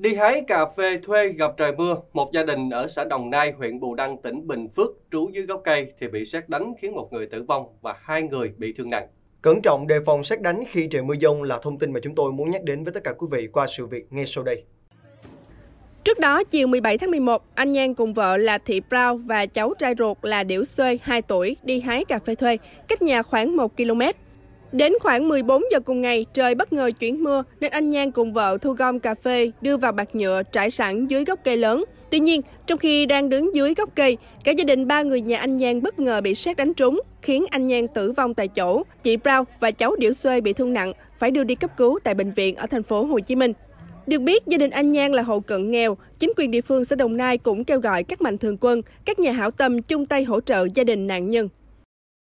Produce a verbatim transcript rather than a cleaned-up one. Đi hái cà phê thuê gặp trời mưa, một gia đình ở xã Đồng Nai, huyện Bù Đăng, tỉnh Bình Phước trú dưới gốc cây thì bị sét đánh khiến một người tử vong và hai người bị thương nặng. Cẩn trọng đề phòng sét đánh khi trời mưa dông là thông tin mà chúng tôi muốn nhắc đến với tất cả quý vị qua sự việc ngay sau đây. Trước đó, chiều mười bảy tháng mười một, anh Nhan cùng vợ là Thị Brown và cháu trai ruột là Điểu Xê hai tuổi đi hái cà phê thuê, cách nhà khoảng một ki lô mét. Đến khoảng mười bốn giờ cùng ngày, trời bất ngờ chuyển mưa nên anh Nhan cùng vợ thu gom cà phê đưa vào bạt nhựa trải sẵn dưới gốc cây lớn. Tuy nhiên, trong khi đang đứng dưới gốc cây, cả gia đình ba người nhà anh Nhan bất ngờ bị sét đánh trúng, khiến anh Nhan tử vong tại chỗ. Chị Brown và cháu Điểu Xuê bị thương nặng, phải đưa đi cấp cứu tại bệnh viện ở thành phố Hồ Chí Minh. Được biết, gia đình anh Nhan là hộ cận nghèo, chính quyền địa phương xã Đồng Nai cũng kêu gọi các mạnh thường quân, các nhà hảo tâm chung tay hỗ trợ gia đình nạn nhân.